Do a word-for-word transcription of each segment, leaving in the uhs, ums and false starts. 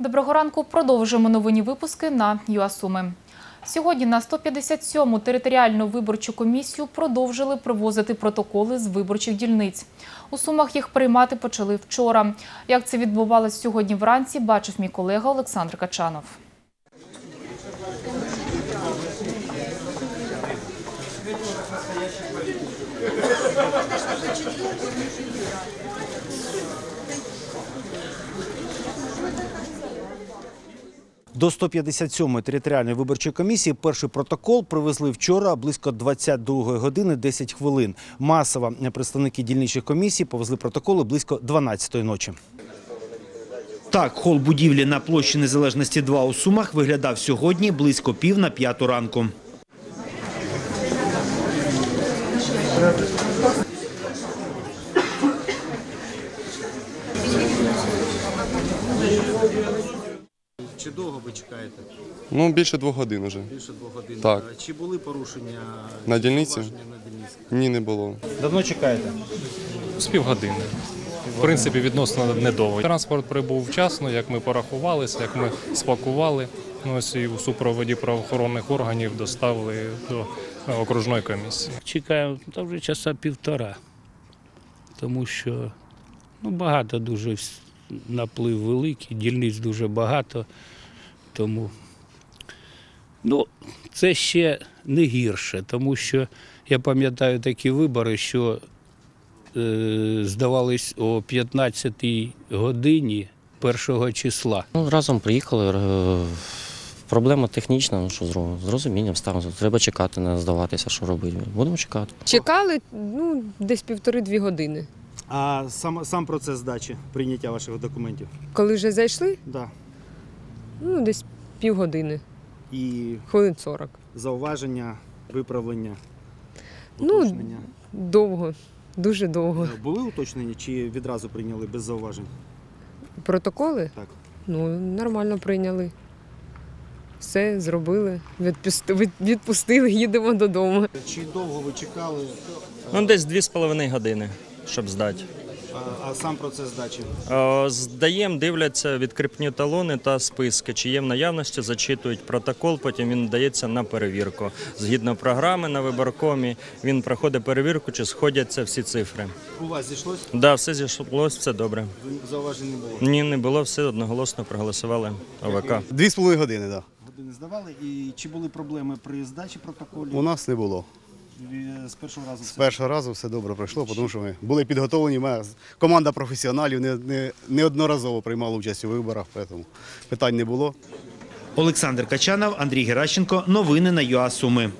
Доброго ранку. Продовжуємо новинні випуски на ЮА:СУМИ. Сьогодні на сто п'ятдесят сьому територіальну виборчу комісію продовжили привозити протоколи з виборчих дільниць. У Сумах їх приймати почали вчора. Як це відбувалось сьогодні вранці, бачив мій колега Олександр Качанов. До сто п'ятдесят сьомої територіальної виборчої комісії перший протокол привезли вчора близько двадцять другої години десять хвилин. Масово представники дільничих комісій повезли протоколи близько дванадцятої ночі. Так, хол будівлі на площі Незалежності два у Сумах виглядав сьогодні близько пів на п'яту ранку. Чи довго ви чекаєте? Ну, більше двох годин вже. Більше двох годин. Так. Чи були порушення на дільниці? Ні, не було. Давно чекаєте? З півгодини. В принципі, відносно недовго. Транспорт прибув вчасно, як ми порахувалися, як ми спакували. Ну, ось і у супроводі правоохоронних органів доставили до окружної комісії. Чекаємо, там вже часа півтора, тому що ну, багато дуже... Наплив великий, дільниць дуже багато, тому ну, це ще не гірше, тому що я пам'ятаю такі вибори, що е, здавались о п'ятнадцятій годині першого числа. Ну, разом приїхали, е, проблема технічна, ну що з розумінням ставимо, треба чекати, не здаватися, що робити. Будемо чекати. Чекали ну, десь півтори-дві години. А сам, сам процес здачі, прийняття ваших документів? Коли вже зайшли? Да. Ну, десь півгодини. І хвилин сорок. Зауваження, виправлення, уточнення? Ну, довго, дуже довго. Були уточнення чи відразу прийняли без зауважень? Протоколи? Так. Ну, нормально прийняли. Все зробили, відпустили, їдемо додому. Чи довго ви чекали? Ну, десь дві з половиною години. Щоб здати. А, а сам процес здачі? Здаємо, дивляться відкріпні талони та списки, чи є в наявності, зачитують протокол, потім він дається на перевірку. Згідно програми на виборкомі, він проходить перевірку, чи сходяться всі цифри. У вас зійшлося? Так, да, все зійшлося, все добре. Зауважень не було? Ні, не було, все одноголосно проголосували ОВК. Дві з половиною години, так. Да. Години здавали, і чи були проблеми при здачі протоколів? У нас не було. З першого разу все, першого разу все добре пройшло, тому що ми були підготовлені. Ми, команда професіоналів не, не, неодноразово приймала участь у виборах, тому питань не було. Олександр Качанов, Андрій Геращенко. Новини на ЮА:СУМИ.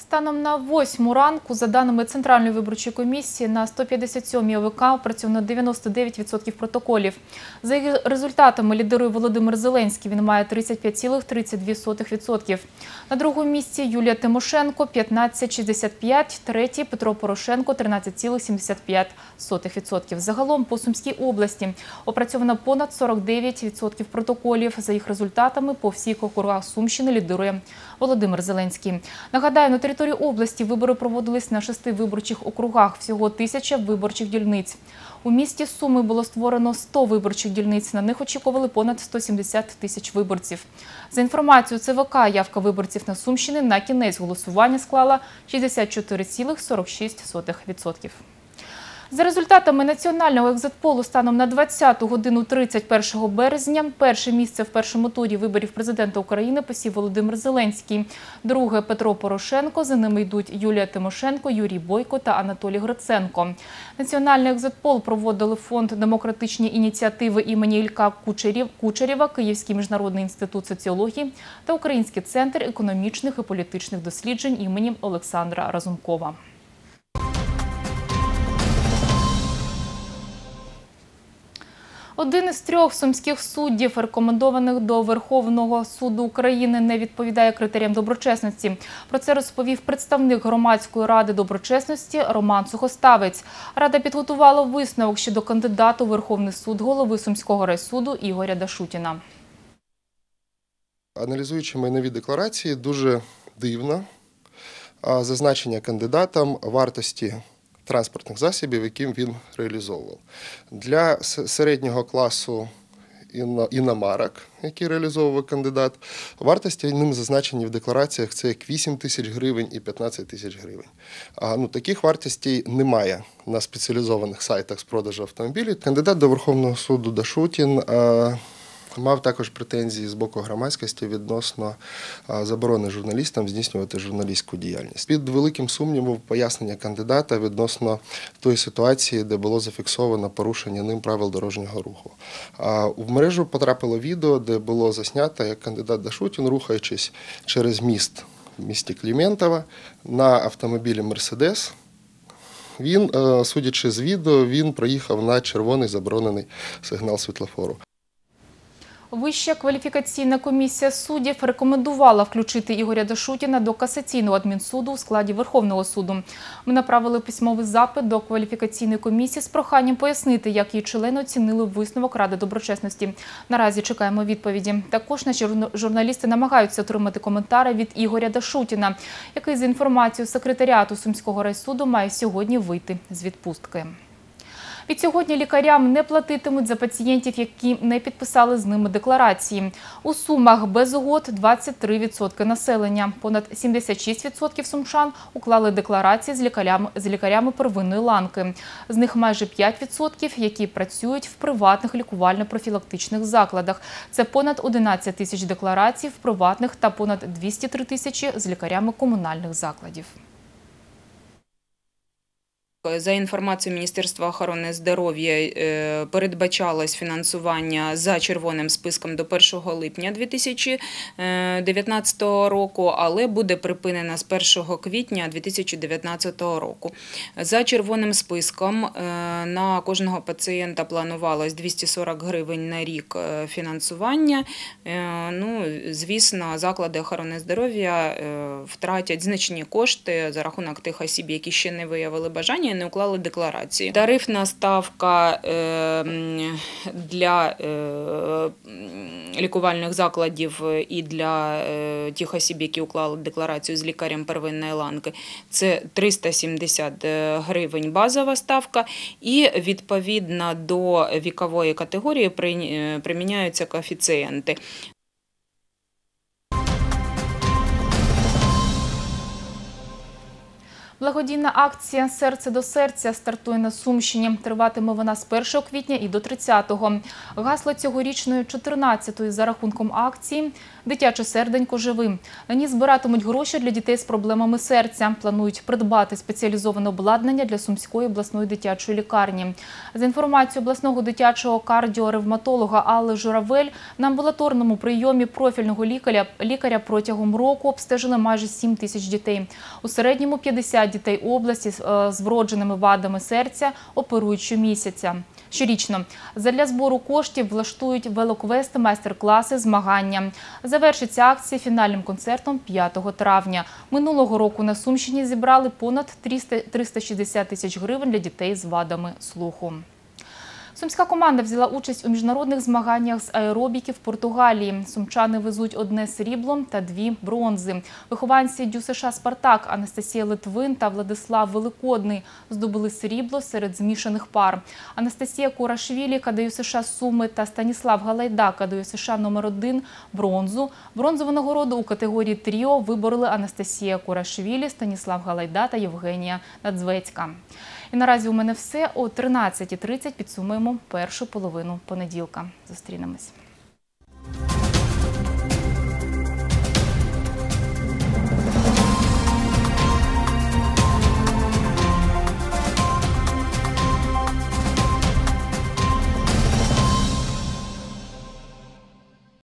Станом на восьму ранку, за даними Центральної виборчої комісії, на сто п'ятдесят сьомій ОВК опрацьовано дев'яносто дев'ять відсотків протоколів. За їх результатами лідирує Володимир Зеленський, він має тридцять п'ять цілих тридцять дві сотих відсотка. На другому місці Юлія Тимошенко – п'ятнадцять цілих шістдесят п'ять сотих, третій – Петро Порошенко – тринадцять цілих сімдесят п'ять сотих відсотка. Загалом по Сумській області опрацьовано понад сорок дев'ять відсотків протоколів. За їх результатами по всіх округах Сумщини лідирує Володимир Зеленський. Нагадаю, на території На території області вибори проводились на шести виборчих округах, всього тисяча виборчих дільниць. У місті Суми було створено сто виборчих дільниць, на них очікували понад сто сімдесят тисяч виборців. За інформацією ЦВК, явка виборців на Сумщині на кінець голосування склала шістдесят чотири цілих сорок шість сотих відсотка. За результатами національного екзитполу станом на двадцяту годину тридцять першого березня перше місце в першому турі виборів президента України посів Володимир Зеленський, друге – Петро Порошенко, за ними йдуть Юлія Тимошенко, Юрій Бойко та Анатолій Гриценко. Національний екзитпол проводили фонд демократичні ініціативи імені Ілька Кучерєва, Київський міжнародний інститут соціології та Український центр економічних і політичних досліджень імені Олександра Разумкова. Один із трьох сумських суддів, рекомендованих до Верховного суду України, не відповідає критеріям доброчесності. Про це розповів представник Громадської ради доброчесності Роман Цухоставець. Рада підготувала висновок щодо кандидата у Верховний суд голови Сумського райсуду Ігоря Дашутіна. Аналізуючи майнові декларації, дуже дивно зазначення кандидатам вартості транспортних засобів, яким він реалізовував. Для середнього класу іномарок, які реалізовував кандидат. Вартості ним зазначені в деклараціях – це як вісім тисяч гривень і п'ятнадцять тисяч гривень. А, ну, таких вартостей немає на спеціалізованих сайтах з продажу автомобілів. Кандидат до Верховного суду Дашутін а, мав також претензії з боку громадськості відносно заборони журналістам здійснювати журналістську діяльність. Під великим сумнівом пояснення кандидата відносно тої ситуації, де було зафіксовано порушення ним правил дорожнього руху. В мережу потрапило відео, де було заснято, як кандидат Дашутін, рухаючись через міст в місті Кліментова на автомобілі «Мерседес», він, судячи з відео, він проїхав на червоний заборонений сигнал світлофору. Вища кваліфікаційна комісія суддів рекомендувала включити Ігоря Дашутіна до касаційного адмінсуду у складі Верховного суду. Ми направили письмовий запит до кваліфікаційної комісії з проханням пояснити, як її члени оцінили висновок Ради доброчесності. Наразі чекаємо відповіді. Також наші журналісти намагаються отримати коментари від Ігоря Дашутіна, який, за інформацією секретаріату Сумського райсуду, має сьогодні вийти з відпустки. Відсьогодні лікарям не платитимуть за пацієнтів, які не підписали з ними декларації. У Сумах без угод двадцять три відсотки населення. Понад сімдесят шість відсотків сумчан уклали декларації з лікарями, з лікарями первинної ланки. З них майже п'ять відсотків, які працюють в приватних лікувально-профілактичних закладах. Це понад одинадцять тисяч декларацій в приватних та понад двісті три тисячі з лікарями комунальних закладів. За інформацією Міністерства охорони здоров'я, передбачалось фінансування за червоним списком до першого липня дві тисячі дев'ятнадцятого року, але буде припинено з першого квітня дві тисячі дев'ятнадцятого року. За червоним списком на кожного пацієнта планувалось двісті сорок гривень на рік фінансування. Ну, звісно, заклади охорони здоров'я втратять значні кошти за рахунок тих осіб, які ще не виявили бажання, не уклали декларації. Тарифна ставка для лікувальних закладів і для тих осіб, які уклали декларацію з лікарем первинної ланки, це триста сімдесят гривень базова ставка, і відповідно до вікової категорії приміняються коефіцієнти. Благодійна акція «Серце до серця» стартує на Сумщині. Триватиме вона з першого квітня і до тридцятого. Гасло цьогорічної чотирнадцятої за рахунком акції «Дитяче серденько живим». На ній збиратимуть гроші для дітей з проблемами серця. Планують придбати спеціалізоване обладнання для Сумської обласної дитячої лікарні. За інформацією обласного дитячого кардіоревматолога Алли Журавель, на амбулаторному прийомі профільного лікаря протягом року обстежили майже сім тисяч дітей. У середньому п'ятдесят дітей області з вродженими вадами серця оперують щомісяця. Щорічно. Задля збору коштів влаштують велоквести, майстер-класи, змагання. Завершиться акція фінальним концертом п'ятого травня. Минулого року на Сумщині зібрали понад триста шістдесят тисяч гривень для дітей з вадами слуху. Сумська команда взяла участь у міжнародних змаганнях з аеробіки в Португалії. Сумчани везуть одне срібло та дві бронзи. Вихованці ДЮСШ «Спартак» Анастасія Литвин та Владислав Великодний здобули срібло серед змішаних пар. Анастасія Курашвілі, КДЮСШ «Суми» та Станіслав Галайда, КДЮСШ номер один, бронзу. Бронзову нагороду у категорії «Тріо» вибороли Анастасія Курашвілі, Станіслав Галайда та Євгенія Надзвецька. І наразі у мене все. О тринадцятій тридцять підсумуємо першу половину понеділка. Зустрінемось.